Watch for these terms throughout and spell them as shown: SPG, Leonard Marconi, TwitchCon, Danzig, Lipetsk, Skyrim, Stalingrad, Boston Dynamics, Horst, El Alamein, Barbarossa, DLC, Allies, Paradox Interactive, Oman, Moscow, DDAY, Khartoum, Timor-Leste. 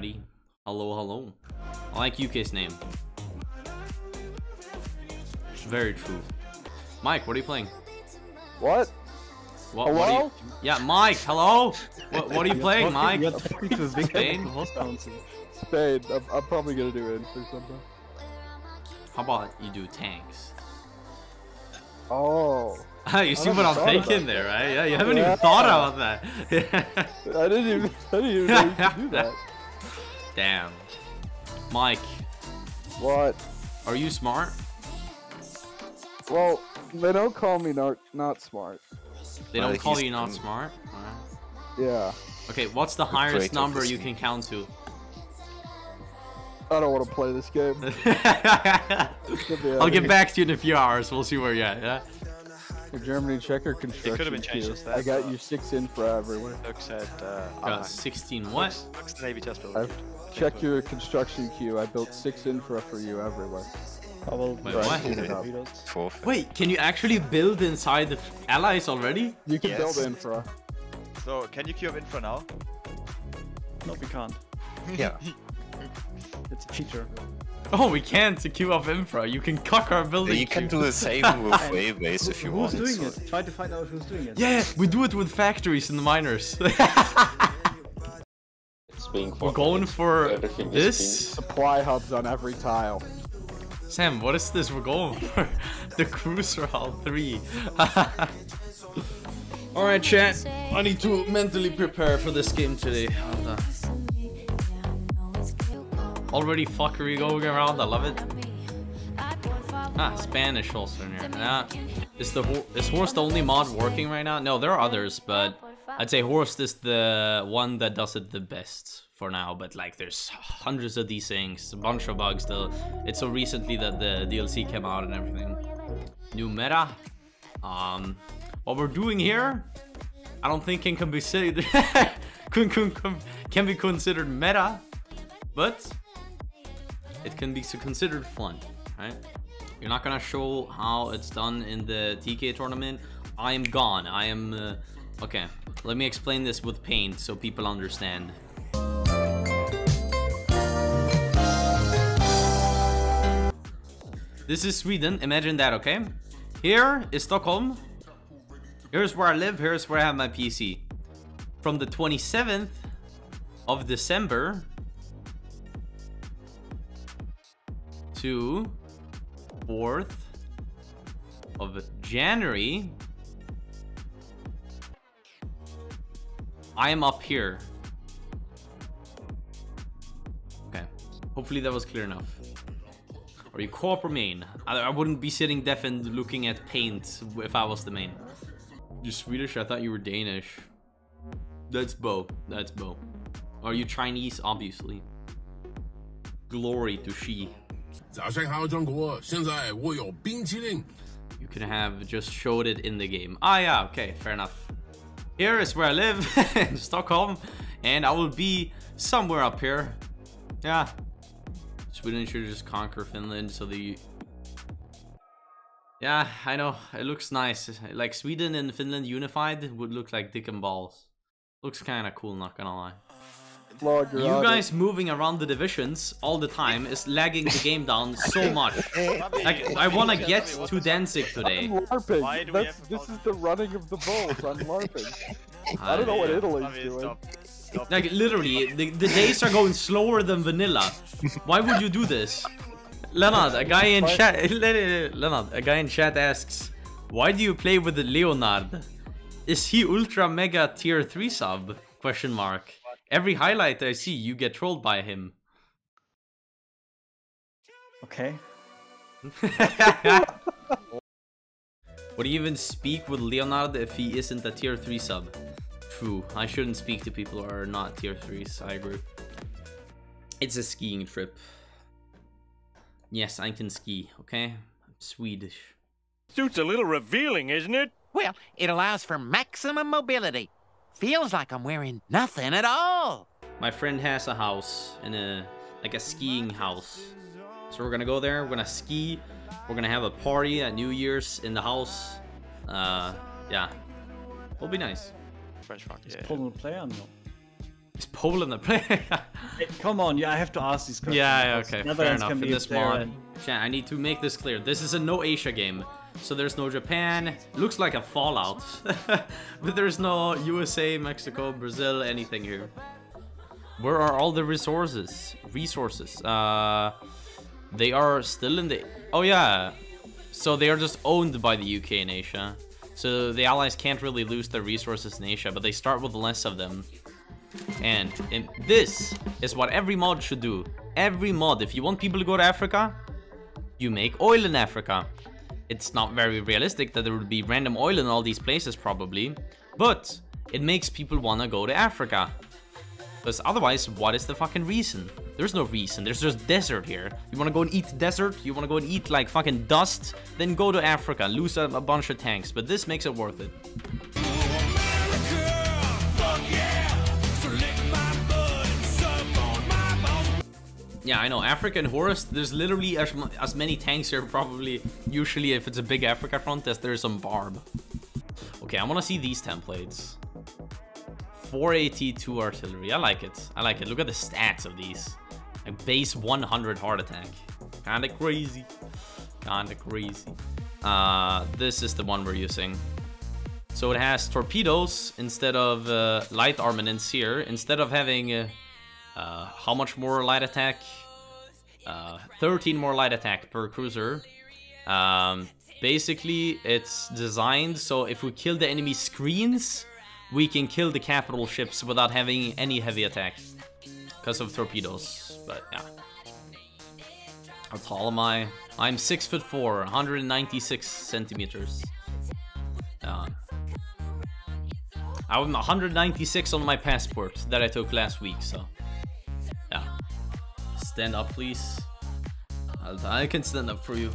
Alrighty. Hello, hello. I like UK's name. It's very true. Mike, what are you playing? What hello? What are you... Yeah, Mike, hello? What are you playing, Mike? Spain? Spain. I'm probably gonna do it for something. How about you do tanks? Oh. You see what I'm thinking there, right? Yeah, you haven't even thought about that. I didn't even know you could do that. Damn. Mike. What? Are you smart? Well, they don't call me not smart. They don't call you not smart? Yeah. Okay, what's the highest number you can count to? I don't want to play this game. I'll get back to you in a few hours. We'll see where you're at, yeah? Germany checker construction. It could have been changed. That, I got you 6 in for everyone. Said, got 16 what? Looks Navy test build. Check your construction queue. I built 6 infra for you everywhere. I will Wait, wait, can you actually build inside the allies already? You can build infra. So can you queue up infra now? No, we can't. Yeah. It's a feature. Oh, we can to queue up infra. You can cock our building. Yeah, you can do the same with waybase if you want. Who's doing it? Try to find out who's doing it. Yeah, we do it with factories and the miners. We're going for this. Supply hubs on every tile. Sam, what is this? We're going for the Cruiser Hall 3. Alright, chat. I need to mentally prepare for this game today. Hold on. Already fuckery going around, I love it. Ah, Spanish also in here. Nah. Is Horst the only mod working right now? No, there are others, but I'd say Horst is the one that does it the best for now. But like, there's hundreds of these things, a bunch of bugs still. It's so recently that the DLC came out and everything. New meta. What we're doing here, I don't think it can be said can be considered meta, but it can be considered fun, right? You're not gonna show how it's done in the TK tournament. I am gone. I am... okay, let me explain this with paint so people understand. This is Sweden. Imagine that, okay? Here is Stockholm. Here's where I live. Here's where I have my PC. From the 27th of December... to 4th of January, I am up here. Okay, hopefully that was clear enough. Are you corp or main? I wouldn't be sitting deaf and looking at paint if I was the main. You're Swedish? I thought you were Danish. That's Bo. That's Bo. Are you Chinese? Obviously. Glory to she. You could have just showed it in the game. Ah, yeah, okay, fair enough. Here is where I live, in Stockholm, and I will be somewhere up here. Yeah. Sweden should just conquer Finland, so the... Yeah, I know, it looks nice. Like, Sweden and Finland unified would look like dick and balls. Looks kinda cool, not gonna lie. Lord, you guys moving around the divisions all the time is lagging the game down so much. Like, I want to get to Danzig today. I'm LARPing. This is the running of the bulls. I'm LARPing. I don't know what Italy's doing. Stop. Like, literally, the days are going slower than vanilla. Why would you do this? Leonard, a guy in chat. Leonard, a guy in chat asks, why do you play with the Leonard? Is he ultra mega tier 3 sub? Question mark. Every highlight I see, you get trolled by him. Okay. Would you even speak with Leonard if he isn't a tier 3 sub? True, I shouldn't speak to people who are not tier 3s, I agree. It's a skiing trip. Yes, I can ski, okay? I'm Swedish. Suit's a little revealing, isn't it? Well, it allows for maximum mobility. Feels like I'm wearing nothing at all. My friend has a house in a like a skiing house, so we're gonna go there. We're gonna ski. We're gonna have a party at New Year's in the house. Yeah, it'll be nice. French rock. Is Poland play on? Is Poland the player? Come on, yeah, I have to ask these questions. Yeah, okay, fair enough. In this mod, I need to make this clear. This is a no Asia game, so there's no Japan. Looks like a Fallout, but there's no USA, Mexico, Brazil, anything here. Where are all the resources? They are still in the... Oh yeah, so they are just owned by the UK and Asia. So the allies can't really lose their resources in Asia, but they start with less of them. And this is what every mod should do. Every mod, if you want people to go to Africa, you make oil in Africa. It's not very realistic that there would be random oil in all these places probably, but it makes people want to go to Africa. Because otherwise, what is the fucking reason? There's no reason, there's just desert here. You want to go and eat desert? You want to go and eat like fucking dust? Then go to Africa, lose a bunch of tanks, but this makes it worth it. Yeah, I know, Africa and Horus, there's literally as many tanks here probably, usually if it's a big Africa front, as there is some barb. Okay, I want to see these templates. 482 artillery, I like it, I like it. Look at the stats of these. Like base 100 heart attack. Kinda crazy, kinda crazy. This is the one we're using. So it has torpedoes instead of light armaments here, instead of having... how much more light attack? 13 more light attack per cruiser. Basically, it's designed so if we kill the enemy screens, we can kill the capital ships without having any heavy attack because of torpedoes. But yeah. How tall am I? I'm 6'4", 196 centimeters. I'm 196 on my passport that I took last week, so... Yeah. Stand up, please. I can stand up for you.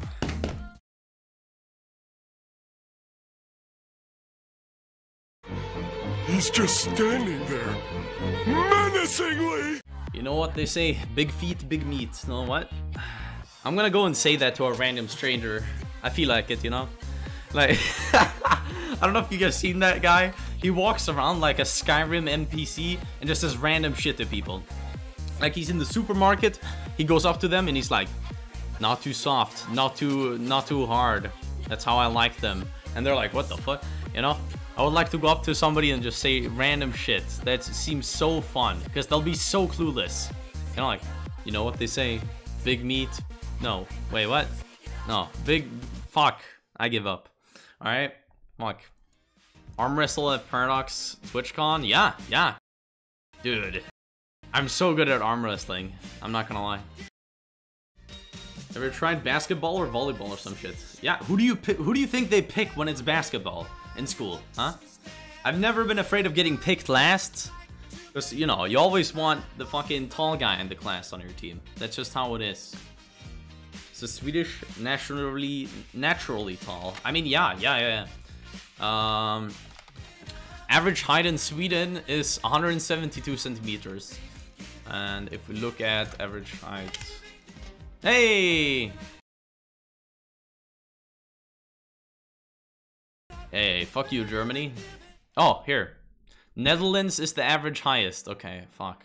He's just standing there, menacingly! You know what they say, big feet, big meat. You know what? I'm gonna go and say that to a random stranger. I feel like it, you know? Like, I don't know if you guys seen that guy. He walks around like a Skyrim NPC and just says random shit to people. Like he's in the supermarket, he goes up to them and he's like, not too soft, not too hard. That's how I like them. And they're like, what the fuck? You know? I would like to go up to somebody and just say random shit. That seems so fun, because they'll be so clueless. You know, like, you know what they say? Big meat? No. Wait, what? No. Big... Fuck. I give up. Alright? Fuck. Arm wrestle at Paradox TwitchCon? Yeah, yeah. Dude. I'm so good at arm wrestling. I'm not gonna lie. Ever tried basketball or volleyball or some shit? Yeah, who do you think they pick when it's basketball in school, huh? I've never been afraid of getting picked last. Because, you know, you always want the fucking tall guy in the class on your team. That's just how it is. So Swedish, naturally tall. I mean, yeah. Average height in Sweden is 172 centimeters. And if we look at average height... Hey! Hey, fuck you, Germany. Oh, here. Netherlands is the average highest. Okay, fuck.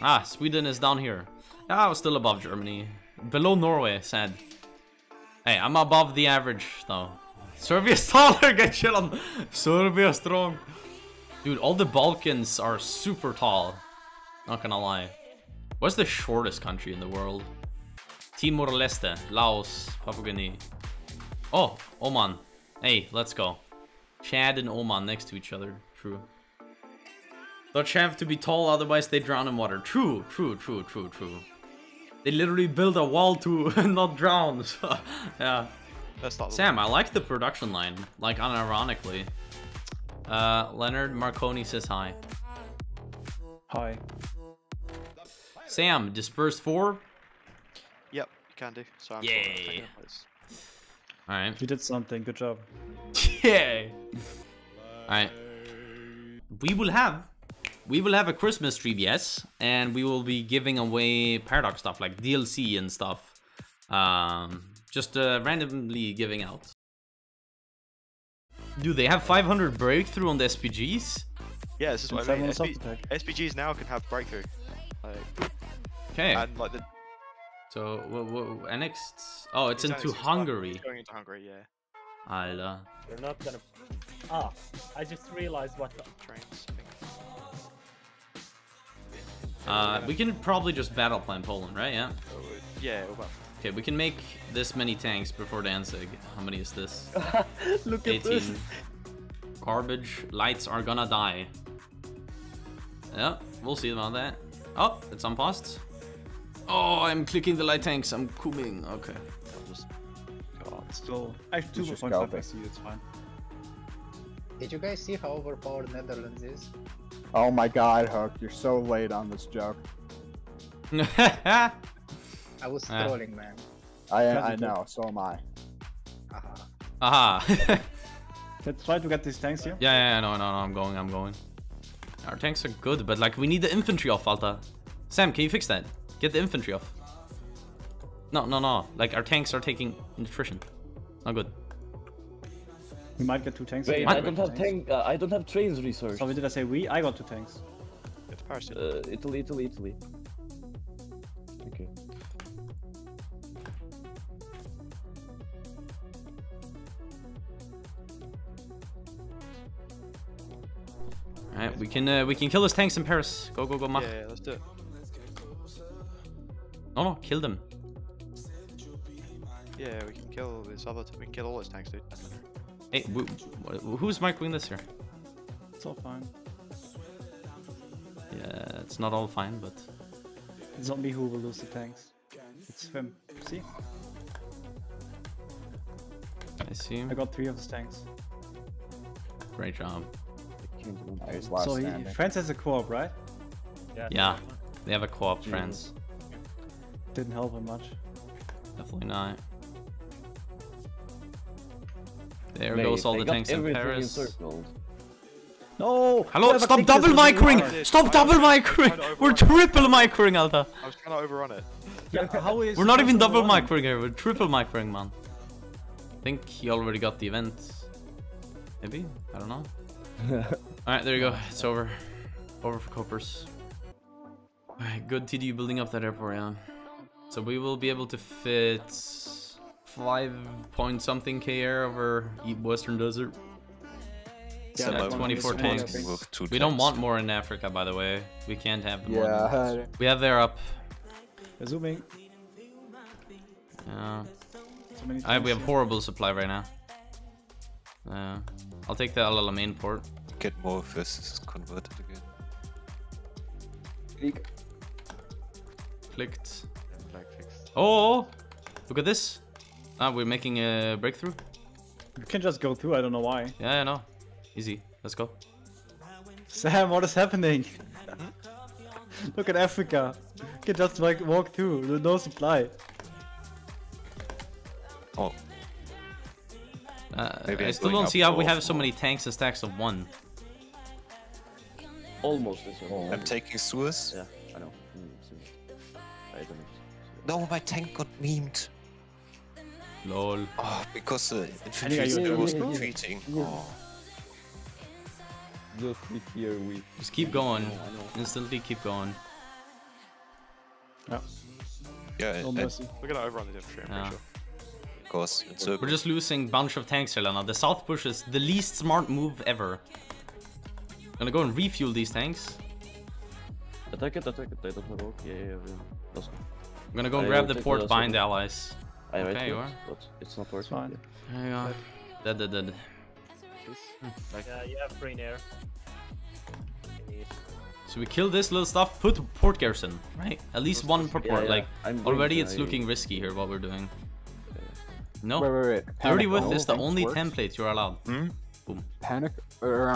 Ah, Sweden is down here. Ah, I was still above Germany. Below Norway, sad. Hey, I'm above the average, though. Serbia's taller, get shit on. Serbia strong. Dude, all the Balkans are super tall. Not gonna lie. What's the shortest country in the world? Timor-Leste, Laos, Papua Guinea. Oh, Oman. Hey, let's go. Chad and Oman next to each other. True. Dutch have to be tall, otherwise they drown in water. True. They literally build a wall to not drown. So, yeah. Sam, I like the production line, like unironically. Leonard Marconi says hi. Hi. Sam, dispersed 4? Yep, you can do. So I'm yay. Alright. You did something, good job. Yay! Alright. We will have a Christmas stream, yes, and we will be giving away Paradox stuff, like DLC and stuff. Just randomly giving out. Do they have 500 breakthrough on the SPGs? Yeah, this is what I mean. SPGs now can have breakthrough. Like, okay. And like the. So what annexed? Oh, it's into Hungary. It's going into Hungary, yeah. Alter. They're not gonna. Ah, I just realized what the trains. We can probably just battle plan Poland, right? Yeah. Yeah. Okay, we can make this many tanks before Danzig. How many is this? Look 18. At this. Garbage lights are gonna die. Yeah, we'll see about that. Oh, it's on pause. Oh, I'm clicking the light tanks. I'm coming. Okay. I'll just. God, still. I have 2.5 SE. It's fine. Did you guys see how overpowered Netherlands is? Oh my god, Hook, you're so late on this joke. I was trolling, man. I know, so am I. Aha. Aha. Let's try to get these tanks here. Yeah, no, I'm going. Our tanks are good, but like, we need the infantry off, Alta. Sam, can you fix that? Get the infantry off. No, like, our tanks are taking nutrition. Not good. We might get 2 tanks. Wait, I don't have tanks. I don't have trains research. So did I say we? I got 2 tanks. Italy. Okay. All right, we can kill those tanks in Paris. Go, Mach. Yeah, let's do it. No, kill them. Yeah, we can kill this other. We can kill all those tanks, dude. Hey, who's micing this here? It's all fine. Yeah, it's not all fine, but... It's not me who will lose the tanks. It's him. See? I see. I got 3 of his tanks. Great job. So France has a co-op, right? Yeah, they have a co-op, France. Didn't help him much. Definitely not. There goes all the tanks in Paris. No! Hello! Stop double micring! Stop double micring! We're triple micring, Alta! I was trying to overrun it. Yeah, how is we're not even double micring here, we're triple micring, man. I think he already got the event. Maybe? I don't know. Alright, there you go. It's over. Over for Coppers. Alright, good TDU building up that airport, yeah. So we will be able to fit... 5-point-something K air over Western Desert. Yeah, so 24 tanks. We don't want more in Africa, by the way. We can't have more. Yeah. We have air up. Zooming. Yeah. We have horrible supply right now. I'll take the El Alamein port. Get more if this is converted again. Clicked. Oh! Look at this. Ah, we're making a breakthrough. You can just go through, I don't know why. Yeah, I know. Easy. Let's go. Sam, what is happening? Look at Africa. You can just like walk through. There's no supply. Oh. I still don't see how we have so many tanks and stacks of 1. Almost as well. I'm taking Suez. Yeah, I know. I don't know. No, my tank got memed. Lol. Oh, because the infantry was retreating. Just click here. Just keep going. I know. Instantly keep going. Yeah. Yeah. We're gonna overrun the infantry. I'm pretty sure. Of course. We're just losing a bunch of tanks here now. The south push is the least smart move ever. I'm gonna go and refuel these tanks. Attack it. They don't work. Yeah. I'm gonna go and grab the port behind the allies. Okay, you are. But it's not working. Fine. There you are. Dead. Yeah, you have green air. So we kill this little stuff, put port garrison, right? At least one per port. Like, already it's looking risky here, what we're doing. No. Wait. Dirty Whiff is the only template you're allowed. Boom. Panic, or,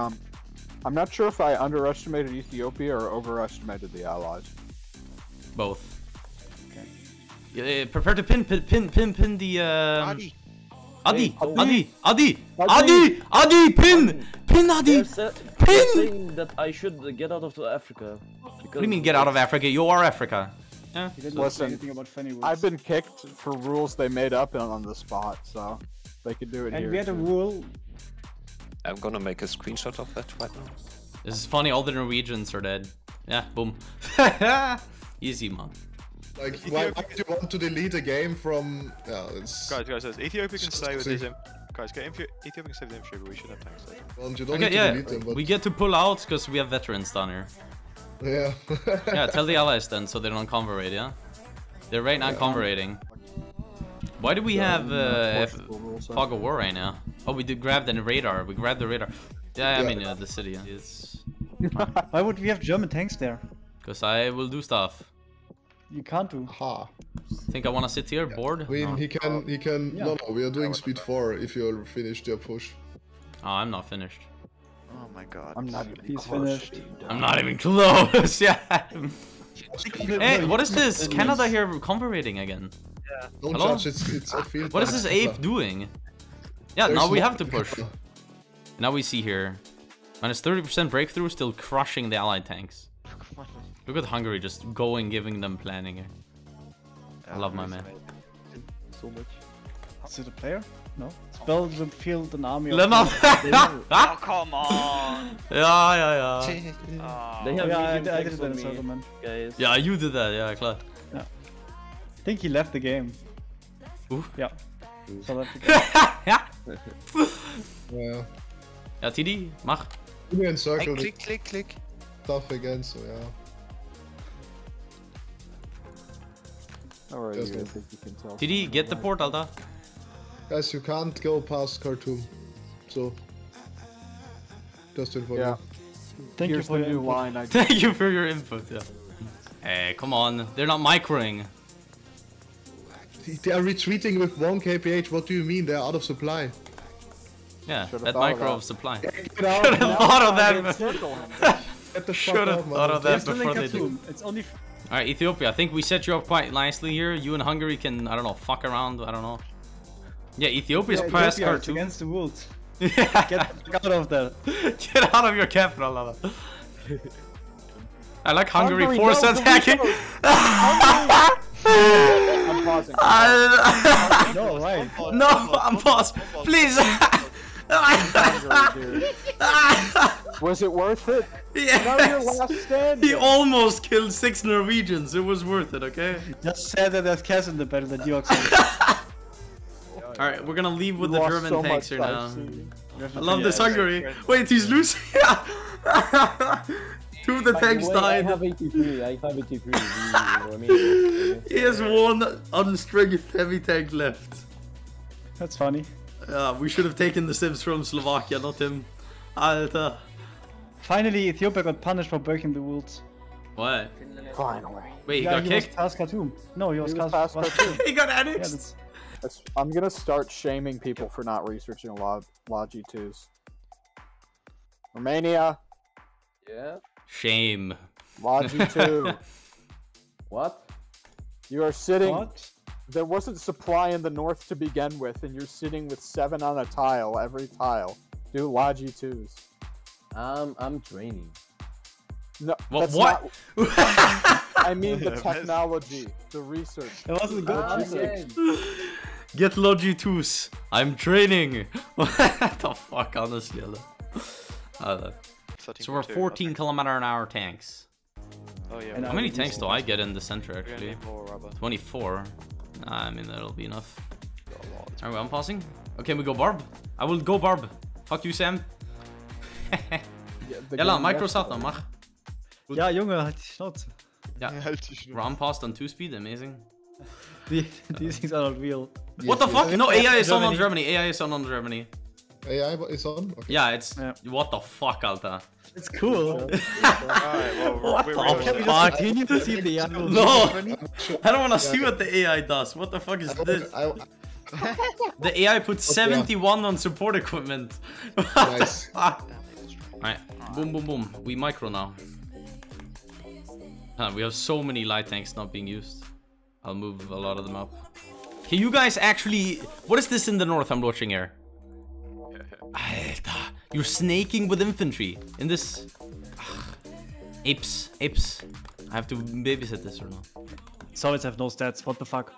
I'm not sure if I underestimated Ethiopia or overestimated the allies. Both. Prepare to pin the Adi, pin Adi, pin. Saying that I should get out of Africa. What do you mean get out of Africa? You are Africa. Yeah. Listen, I've been kicked for rules they made up on the spot, so they could do it here. And we had a rule. I'm gonna make a screenshot of that right now. This is funny, all the Norwegians are dead. Yeah, boom. Easy, man. Like, Ethiopia, why would you want to delete a game from... Oh, it's... Guys, Ethiopia can stay with these... Guys, Ethiopia can stay with the infantry, but we should have tanks later. Well, you don't need to delete them, but... We get to pull out, because we have veterans down here. Yeah. Yeah, tell the allies then, so they don't convoy, yeah? They're right now convoying. Why do we have fog of war right now? Oh, we did grab the radar. We grabbed the radar. Yeah, I mean, the city. Yeah. It's... Why would we have German tanks there? Because I will do stuff. You can't do. Ha. Think I want to sit here, bored? I mean, no. He can... Yeah. No, we are doing speed 4 if you'll finish your push. Oh, I'm not finished. Oh my god. I'm not even close. He's finished. I'm not even close, yeah. Hey, what is this? Canada here convoying again. Yeah. Don't judge, it's a field. What is this ape doing? Yeah, there's now we have to push. Now we see here. Minus 30% breakthrough, still crushing the allied tanks. Look at Hungary just going, giving them planning here. I love my man. So much. Is it a player? No. It's Belgium, field, an army. Oh, come on. Yeah. Oh. They have I did that in settlement. Guys. Yeah, you did that. Yeah, klar. Yeah. I think he left the game. Ooh. Yeah. Ooh. So left the game. Yeah. Ja, TD, mach. Give me a circle. Click. Stuff again, so yeah. Alright, you guys, if you can tell. TD, get the port, Alta. Guys, you can't go past Khartoum. So. Just to inform you. Thank you for your wine. Thank you for your input, yeah. Hey, come on. They're not microing. They are retreating with 1 KPH. What do you mean? They're out of supply. Yeah, that micro of supply. Should have thought of that. Should have thought of that before they do. Alright, Ethiopia, I think we set you up quite nicely here. You and Hungary can, I don't know, fuck around. I don't know. Yeah, Ethiopia's past Khartoum. Against the world. Get out of there. Get out of your capital, Lala. I like Hungary force attacking. I'm pausing. No, right. No, I'm paused. Please. Was it worth it? Yes. Last stand. He almost killed 6 Norwegians. It was worth it, okay? Just say that there's cats in the better than you. Alright, we're gonna leave with the German tanks here now. I love this Hungary. Wait, he's losing. 2 of the tanks died. I have 83. He has 1 unstrength heavy tank left. That's funny. We should have taken the Sims from Slovakia, not him. Alter. Finally, Ethiopia got punished for breaking the rules. What? Finally. Wait, he got kicked? Past Khartoum. No, he was past Khartoum. He got annexed. Yeah, I'm gonna start shaming people for not researching Log2s. Romania. Yeah. Shame. Log2. What? You are sitting. What? There wasn't supply in the north to begin with, and you're sitting with 7 on a tile, every tile. Do Log2s. I'm draining. No, well, what? Not, I mean the technology, the research. It wasn't good research. Get Log2s. I'm training. What the fuck, honestly. So we're 14 kilometer an hour tanks. Oh, yeah. How many tanks do I get in the center, actually? 24. Nah, I mean, that'll be enough. Alright, I'm pausing. Okay, we go Barb. I will go Barb. Fuck you, Sam. Jalla, Microsoft now, mach. Ja, Junge, halt die Schnauze. Ja, Ram passed on 2-speed, amazing. These things are not real. What the fuck? No, AI is on Germany. AI is on Germany. AI is on? Okay. Yeah, it's... Yeah. What the fuck, Alter? It's cool. Alright, well, what the fuck? Can you see the AI? No! I don't want to see what the AI does. What the fuck is this? The AI put 71 on support equipment. Nice. Alright, boom. We micro now. We have so many light tanks not being used. I'll move a lot of them up. Can you guys actually... What is this in the north I'm watching here? Alter, you're snaking with infantry in this. Apes. I have to babysit this or not. Solids have no stats. What the fuck?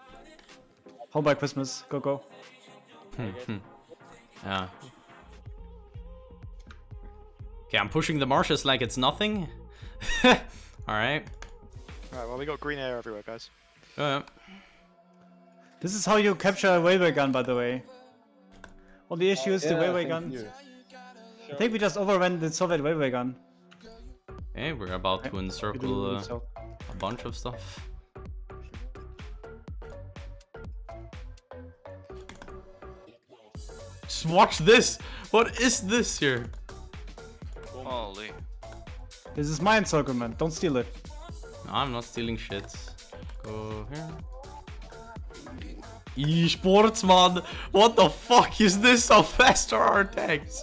Home by Christmas. Go. Yeah. Okay, I'm pushing the marshes like it's nothing. Alright. Alright, well, we got green air everywhere, guys. This is how you capture a railway gun, by the way. Well, the issue is the railway gun. I think we just overran the Soviet railway gun. Okay, we're about to encircle a bunch of stuff. Just watch this! What is this here? Holy. This is my encirclement, don't steal it. No, I'm not stealing shit. Go here. Esports, man! What the fuck is this? How fast are our tanks?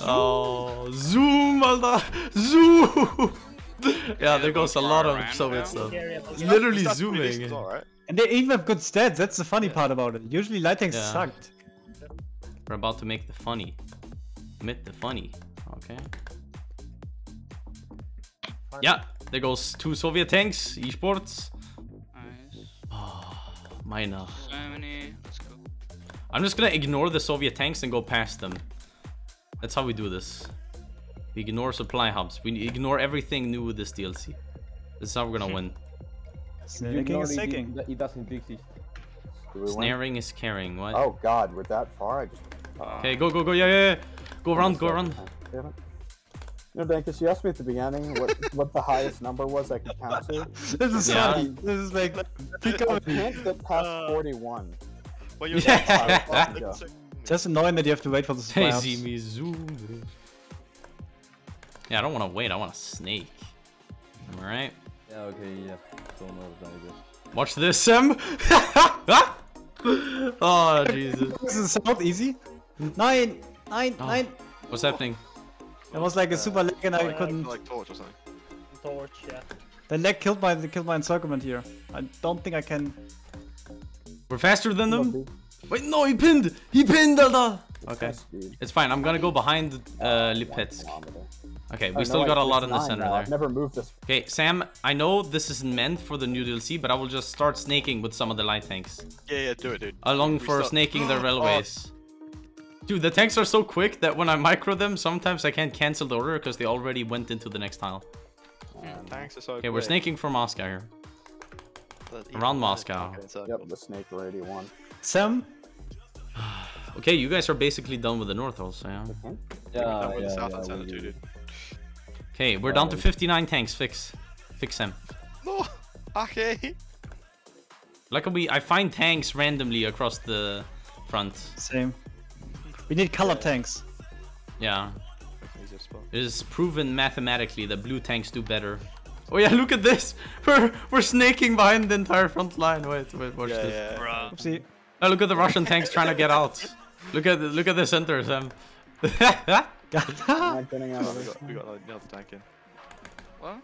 Oh, zoom, Alda! Zoom! Yeah, there goes a lot of Soviet stuff. Literally zooming. And they even have good stats, that's the funny part about it. Usually light tanks sucked. We're about to make the funny. Commit the funny. Okay. Yeah, there goes 2 Soviet tanks, esports. Nice. Oh, minor. So many. Let's go. I'm just gonna ignore the Soviet tanks and go past them. That's how we do this. We ignore supply hubs. We ignore everything new with this DLC. This is how we're gonna win. Snaking is taking. It doesn't exist. Snaring is carrying. What? Oh god, we're that far. I just. Okay, go, go, go. Yeah, yeah, yeah. Go around, go around. Damn it. You know, Dan, because you asked me at the beginning what the highest number was I could count to. This is funny. This is like. I can't get past 41. Well, you're just annoying that you have to wait for the spikes. Yeah, I don't want to wait. I want to snake. All right. Yeah. Okay. Yeah. Don't know what that is. Watch this, Sam. Oh Jesus. This is not easy. Nine. What's happening? It was like a super lag, and I couldn't. Like torch or something. Torch. Yeah. The lag killed my encirclement here. I don't think I can. We're faster than them. Wait, no, he pinned! He pinned, Alda! Okay, it's fine, I'm gonna go behind Lipetsk. Okay, we still got a lot in the center there. I've never moved this. Okay, Sam, I know this isn't meant for the new DLC, but I will just start snaking with some of the light tanks. Yeah, yeah, do it, dude. Along for snaking the railways. Dude, the tanks are so quick that when I micro them, sometimes I can't cancel the order because they already went into the next tile. Tanks are so quick. Okay, we're snaking for Moscow here. Around Moscow. Yep, the snake already won. Sam? Okay, you guys are basically done with the north also, yeah? Yeah, we're done with the south and center too, dude. Okay, we're down to 59 tanks, fix Sam. No, okay. Like I find tanks randomly across the front. Same. We need color tanks. Yeah. It is proven mathematically that blue tanks do better. Oh yeah, look at this! We're snaking behind the entire front line. Wait, watch this. Yeah. Oopsie. Oh, look at the Russian tanks trying to get out. Look at the center, Sam. We got another tank in. What?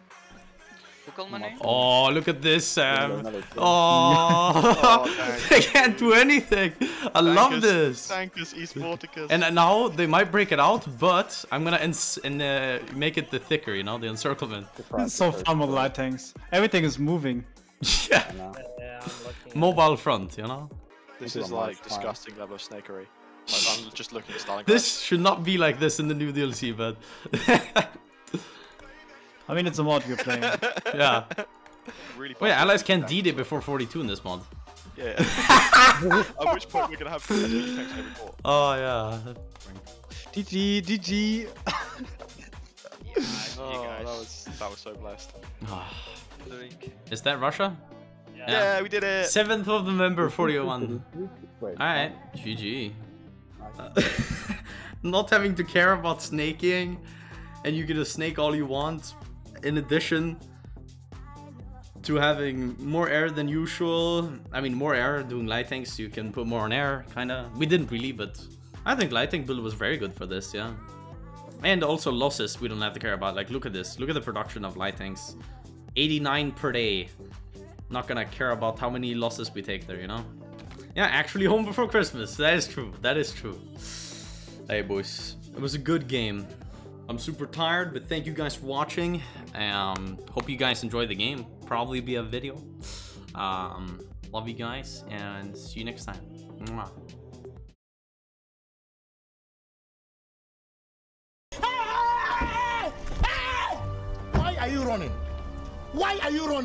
Who called my name? Oh, look at this, Sam. Oh, they can't do anything. I love this. Thank you, Esporticus. And now they might break it out, but I'm gonna make it the thicker, you know, the encirclement. It's so fun with light tanks. Everything is moving. Yeah. Mobile front, you know. This is like disgusting level of snakery. Like, I'm just looking at Stalingrad. This should not be like this in the new DLC, but I mean, it's a mod you're playing. Yeah. Really. Wait, allies can't D-Day before 42 in this mod. Yeah. At which point we're gonna have tanks every port. Oh yeah. GG, GG. Oh, that was so blessed. Is that Russia? Yeah. Yeah, we did it. 7th of November, 41. All right, GG. Not having to care about snaking, and you get to snake all you want. In addition to having more air than usual. I mean, more air doing light tanks. You can put more on air, kind of. We didn't really, but I think light tank build was very good for this. Yeah, and also losses we don't have to care about. Like, look at this. Look at the production of light tanks. 89 per day. Not gonna care about how many losses we take there, you know? Yeah, actually home before Christmas. That is true. That is true. Hey, boys. It was a good game. I'm super tired, but thank you guys for watching. Hope you guys enjoy the game. Probably be a video. Love you guys, and see you next time. Mwah. are you running? Why are you running?